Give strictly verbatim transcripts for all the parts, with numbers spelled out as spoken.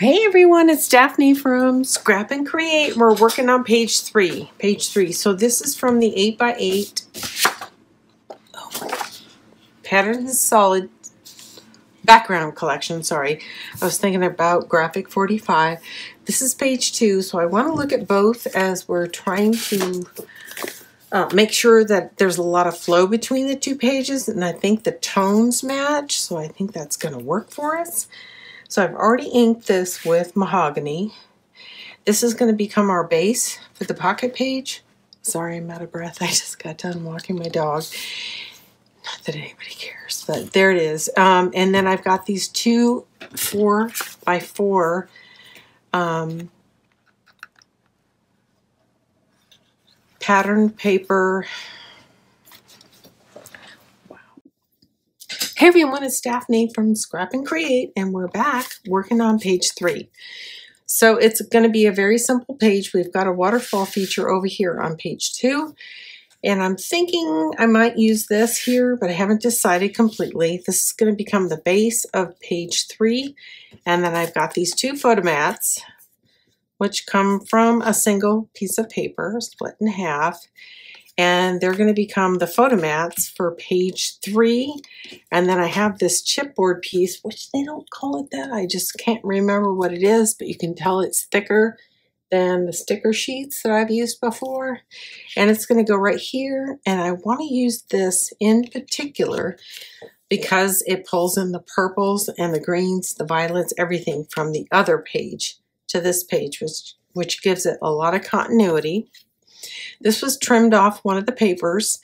Hey everyone, it's Daphne from Scrap and Create. We're working on page three. Page three. So this is from the eight by eight oh, Patterns Solid Background Collection. Sorry, I was thinking about Graphic forty-five. This is page two, so I want to look at both as we're trying to uh, make sure that there's a lot of flow between the two pages, and I think the tones match, so I think that's going to work for us. So I've already inked this with mahogany. This is going to become our base for the pocket page. Sorry, I'm out of breath. I just got done walking my dog. Not that anybody cares, but there it is. Um, and then I've got these two four by four um, patterned paper. Hey everyone, it's Daphne from Scrap and Create, and we're back working on page three. So it's going to be a very simple page. We've got a waterfall feature over here on page two, and I'm thinking I might use this here, but I haven't decided completely. This is going to become the base of page three, and then I've got these two photomats, which come from a single piece of paper, split in half. And they're going to become the photomats for page three. And then I have this chipboard piece, which they don't call it that. I just can't remember what it is, but you can tell it's thicker than the sticker sheets that I've used before. And it's going to go right here. And I want to use this in particular because it pulls in the purples and the greens, the violets, everything from the other page to this page, which, which gives it a lot of continuity. This was trimmed off one of the papers,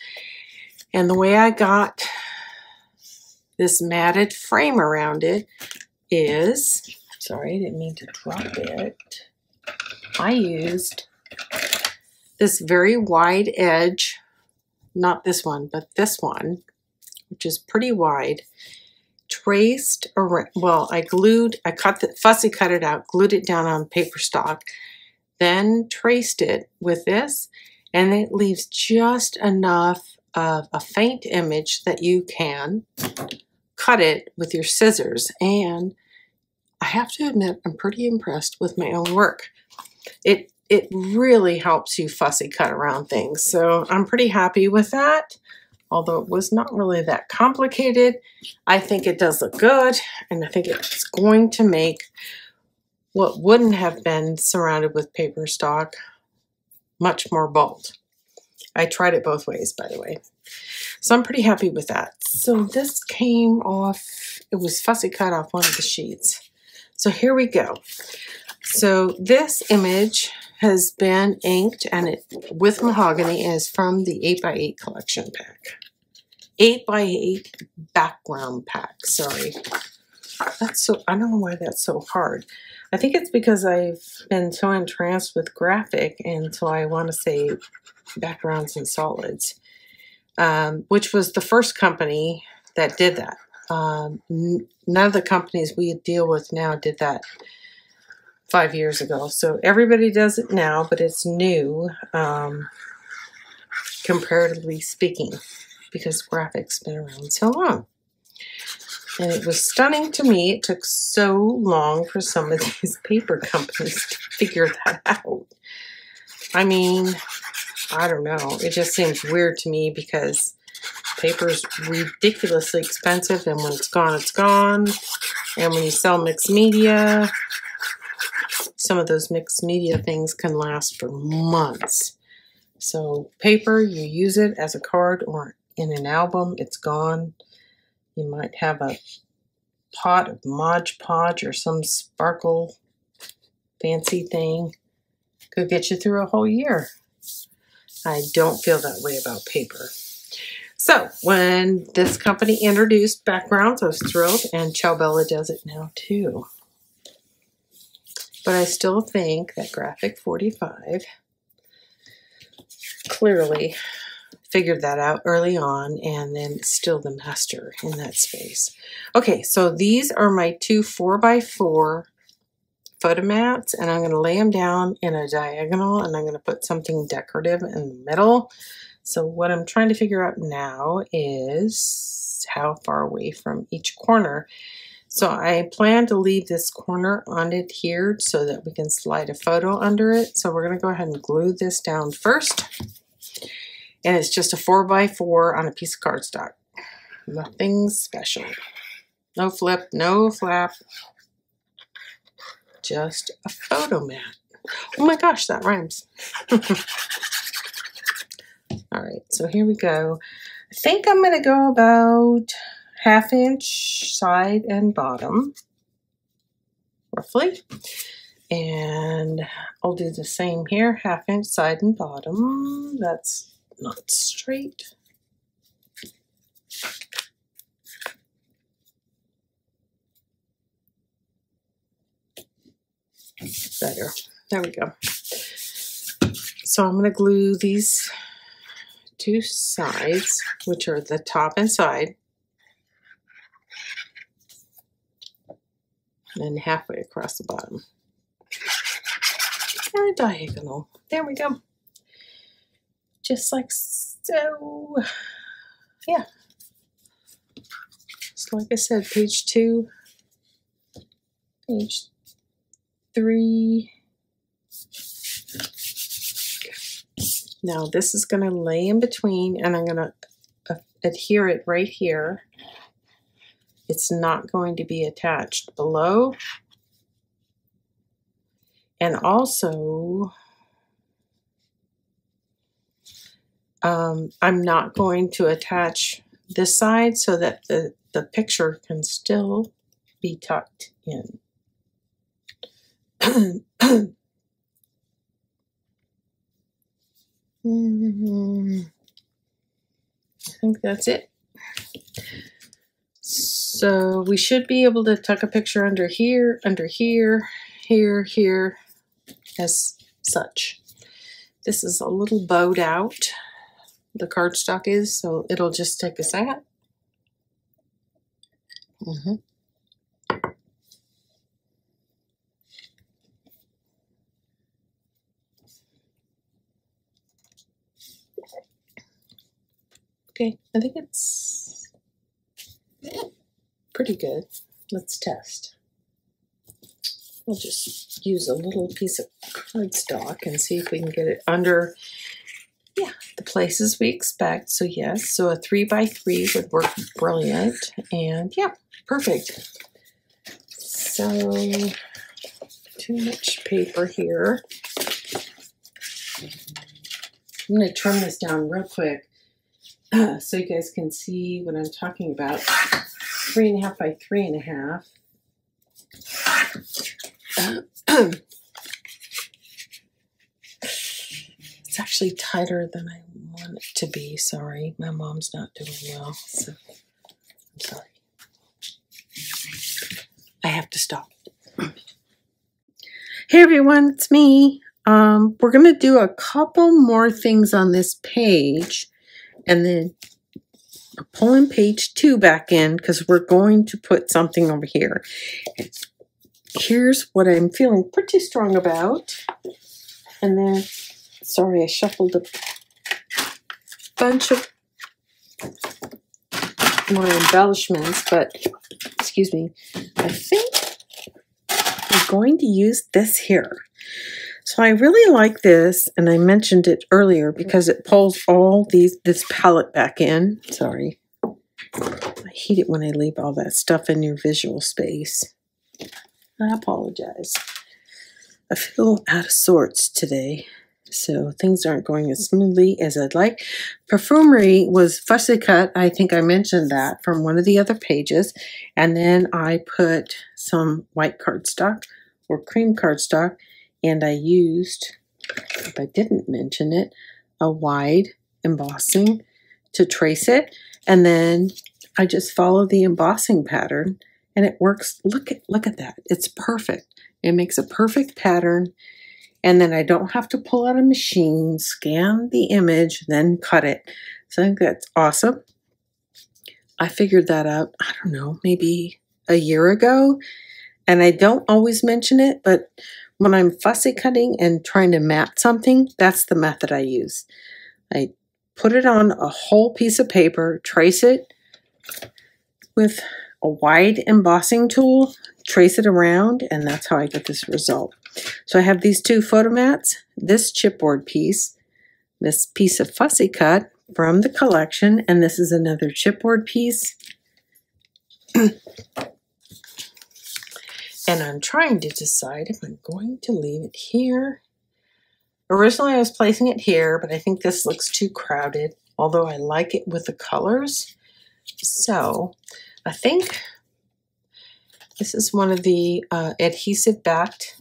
and the way I got this matted frame around it is, sorry, I didn't mean to drop it. I used this very wide edge, not this one, but this one, which is pretty wide, traced around, well, I glued, I cut the, fussy cut it out, glued it down on paper stock, then traced it with this, and it leaves just enough of a faint image that you can cut it with your scissors. And I have to admit, I'm pretty impressed with my own work. It, it really helps you fussy cut around things. So I'm pretty happy with that. Although it was not really that complicated, I think it does look good, and I think it's going to make what wouldn't have been surrounded with paper stock much more bold. I tried it both ways, by the way. So I'm pretty happy with that. So this came off, it was fussy cut off one of the sheets. So here we go. So this image has been inked and it with mahogany and is from the eight by eight collection pack. eight by eight background pack, sorry. That's so, I don't know why that's so hard. I think it's because I've been so entranced with graphic, and so I want to say backgrounds and solids, um, which was the first company that did that. Um, none of the companies we deal with now did that five years ago. So everybody does it now, but it's new, um, comparatively speaking, because graphics been around so long. And it was stunning to me. It took so long for some of these paper companies to figure that out. I mean, I don't know. It just seems weird to me because paper is ridiculously expensive, and when it's gone, it's gone. And when you sell mixed media, some of those mixed media things can last for months. So paper, you use it as a card or in an album, it's gone. You might have a pot of Mod Podge or some sparkle fancy thing. Could get you through a whole year. I don't feel that way about paper. So when this company introduced backgrounds, I was thrilled, and Ciao Bella does it now too. But I still think that Graphic forty-five clearly figured that out early on, and then still the master in that space. Okay, so these are my two four by four photomats, and I'm going to lay them down in a diagonal, and I'm going to put something decorative in the middle. So what I'm trying to figure out now is how far away from each corner. So I plan to leave this corner on it here so that we can slide a photo under it. So we're going to go ahead and glue this down first. And it's just a four by four on a piece of cardstock. Nothing special. No flip, no flap. Just a photo mat. Oh my gosh, that rhymes. All right, so here we go. I think I'm going to go about half inch side and bottom, roughly. And I'll do the same here, half inch side and bottom. That's not straight. Better. There we go. So I'm going to glue these two sides, which are the top and side, and halfway across the bottom. And a diagonal. There we go. Just like so. Yeah. So like I said, page two, page three. Now this is going to lay in between, and I'm going to uh, adhere it right here. It's not going to be attached below. And also, um, I'm not going to attach this side so that the, the picture can still be tucked in. Mm-hmm. I think that's it. So we should be able to tuck a picture under here, under here, here, here, as such. This is a little bowed out, the cardstock is, so it'll just take a second. Mm-hmm. Okay, I think it's pretty good. Let's test. We'll just use a little piece of cardstock and see if we can get it under, yeah, the places we expect. So yes, so a three by three would work brilliant. And yeah, perfect. So too much paper here. I'm gonna trim this down real quick. Uh, so you guys can see what I'm talking about. Three and a half by three and a half. Uh, it's actually tighter than I want it to be. Sorry, my mom's not doing well, so I'm sorry. I have to stop. Hey everyone, it's me. Um, we're going to do a couple more things on this page. And then I'm pulling page two back in because we're going to put something over here. And here's what I'm feeling pretty strong about. And then, sorry, I shuffled a bunch of more embellishments, but excuse me, I think I'm going to use this here. So I really like this, and I mentioned it earlier because it pulls all these this palette back in. Sorry. I hate it when I leave all that stuff in your visual space. I apologize. I feel out of sorts today, so things aren't going as smoothly as I'd like. Perfumery was fussy cut. I think I mentioned that from one of the other pages. And then I put some white cardstock or cream cardstock. And I used, if I didn't mention it, a wide embossing to trace it. And then I just follow the embossing pattern and it works. Look at, look at that. It's perfect. It makes a perfect pattern. And then I don't have to pull out a machine, scan the image, then cut it. So I think that's awesome. I figured that out, I don't know, maybe a year ago. And I don't always mention it, but when I'm fussy cutting and trying to mat something, that's the method I use. I put it on a whole piece of paper, trace it with a wide embossing tool, trace it around, and that's how I get this result. So I have these two photo mats, this chipboard piece, this piece of fussy cut from the collection, and this is another chipboard piece. And I'm trying to decide if I'm going to leave it here. Originally I was placing it here, but I think this looks too crowded, although I like it with the colors. So I think this is one of the uh, adhesive backed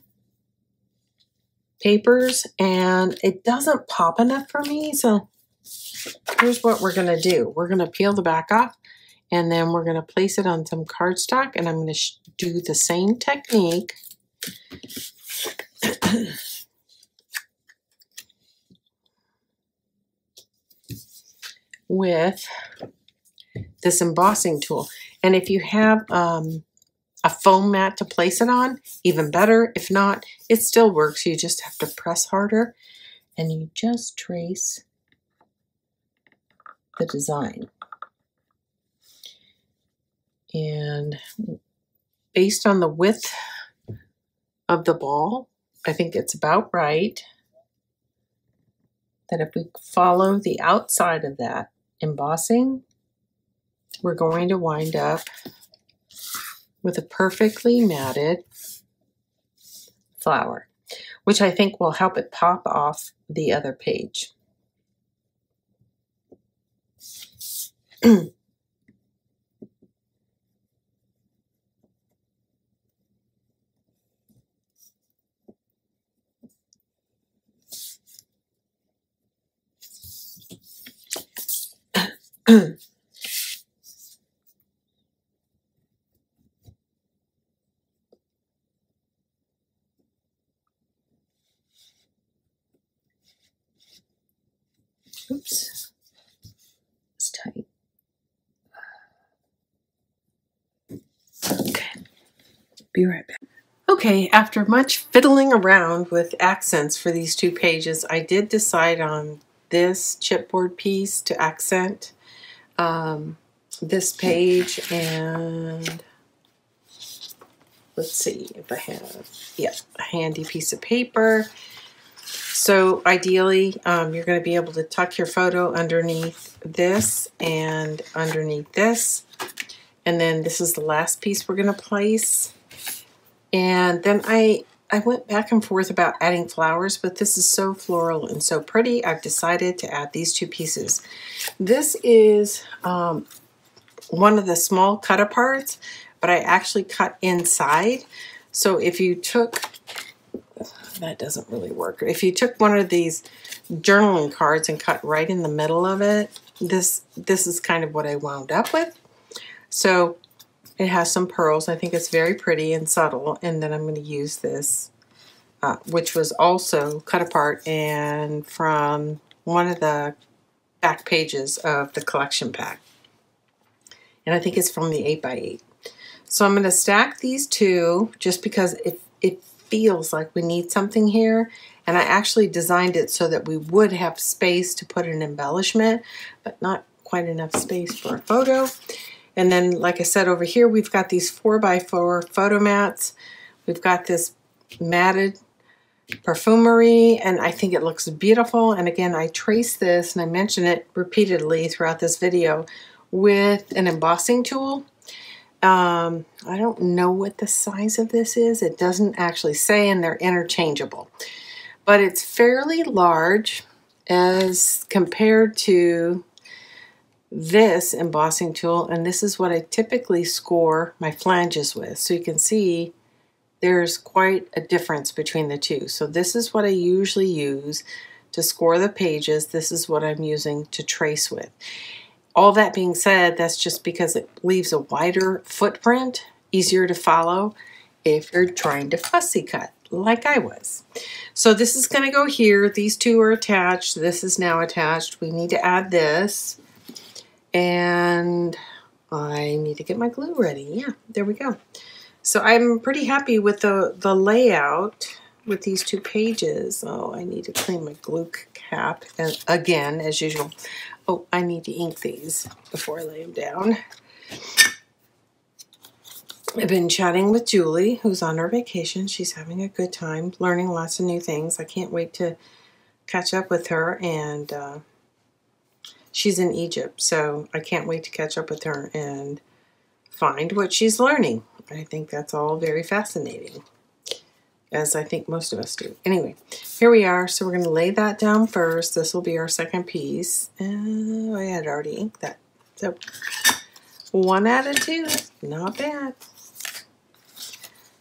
papers, and it doesn't pop enough for me. So here's what we're gonna do. We're gonna peel the back off, and then we're gonna place it on some cardstock, and I'm gonna sh do the same technique. With this embossing tool. And if you have um, a foam mat to place it on, even better. If not, it still works. You just have to press harder, and you just trace the design. And based on the width of the ball, I think it's about right that if we follow the outside of that embossing, we're going to wind up with a perfectly matted flower, which I think will help it pop off the other page. Oops, it's tight. Okay, be right back. Okay, after much fiddling around with accents for these two pages, I did decide on this chipboard piece to accent um, this page, and let's see if I have, yeah, a handy piece of paper. So ideally, um, you're going to be able to tuck your photo underneath this and underneath this. And then this is the last piece we're going to place. And then I, I went back and forth about adding flowers, but this is so floral and so pretty, I've decided to add these two pieces. This is um, one of the small cut-aparts, but I actually cut inside. So if you took... that doesn't really work. If you took one of these journaling cards and cut right in the middle of it, this this is kind of what I wound up with. So it has some pearls. I think it's very pretty and subtle. And then I'm going to use this, uh, which was also cut apart and from one of the back pages of the collection pack. And I think it's from the eight by eight. So I'm going to stack these two just because it, it feels like we need something here, and I actually designed it so that we would have space to put an embellishment, but not quite enough space for a photo. And then, like I said, over here we've got these four by four photo mats. We've got this matted perfumery, and I think it looks beautiful. And again, I trace this, and I mention it repeatedly throughout this video, with an embossing tool. Um, I don't know what the size of this is. It doesn't actually say, and they're interchangeable. But it's fairly large as compared to this embossing tool, and this is what I typically score my flanges with. So you can see there's quite a difference between the two. So this is what I usually use to score the pages. This is what I'm using to trace with. All that being said, that's just because it leaves a wider footprint, easier to follow if you're trying to fussy cut, like I was. So this is going to go here. These two are attached. This is now attached. We need to add this. And I need to get my glue ready. Yeah, there we go. So I'm pretty happy with the, the layout with these two pages. Oh, I need to clean my glue cap again, as usual. Oh, I need to ink these before I lay them down. I've been chatting with Julie, who's on her vacation. She's having a good time, learning lots of new things. I can't wait to catch up with her, and uh, she's in Egypt, so I can't wait to catch up with her and find what she's learning. I think that's all very fascinating, as I think most of us do. Anyway, here we are. So we're going to lay that down first. This will be our second piece. Oh, I had already inked that. So one out of two, not bad.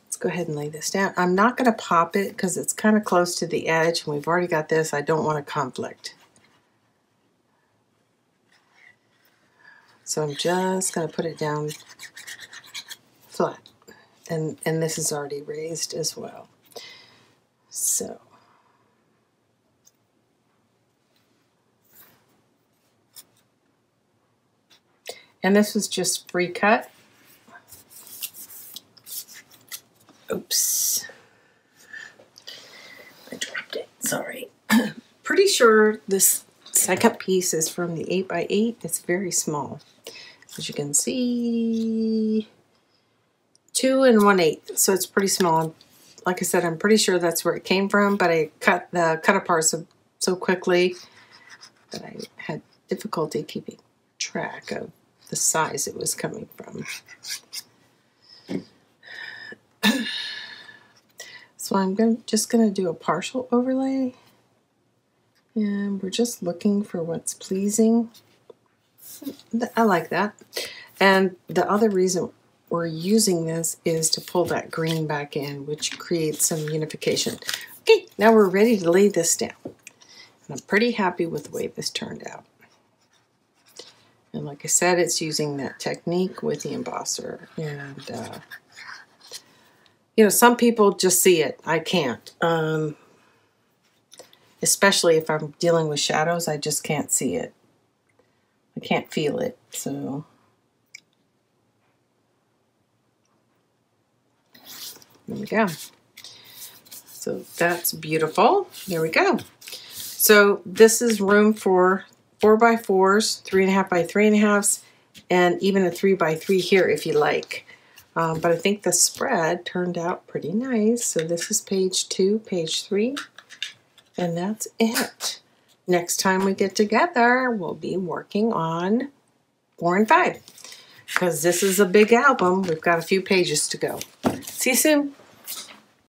Let's go ahead and lay this down. I'm not going to pop it because it's kind of close to the edge, and we've already got this. I don't want a conflict. So I'm just going to put it down flat. And, and this is already raised as well. So and this was just free cut. Oops. I dropped it, sorry. Pretty sure this second piece is from the eight by eight. It's very small. As you can see, two and one eighth, so it's pretty small. Like I said, I'm pretty sure that's where it came from, but I cut the cut apart so, so quickly that I had difficulty keeping track of the size it was coming from. So I'm gonna, just gonna do a partial overlay, and we're just looking for what's pleasing. I like that. And the other reason we're using this is to pull that green back in, which creates some unification. Okay, now we're ready to lay this down. And I'm pretty happy with the way this turned out. And like I said, it's using that technique with the embosser. And, uh, you know, some people just see it. I can't. Um, especially if I'm dealing with shadows, I just can't see it. I can't feel it, so... There we go. So that's beautiful. There we go. So this is room for four by fours, three and a half by three and a halves, and even a three by three here if you like. Um, but I think the spread turned out pretty nice. So this is page two, page three, and that's it. Next time we get together, we'll be working on four and five, because this is a big album. We've got a few pages to go. See you soon.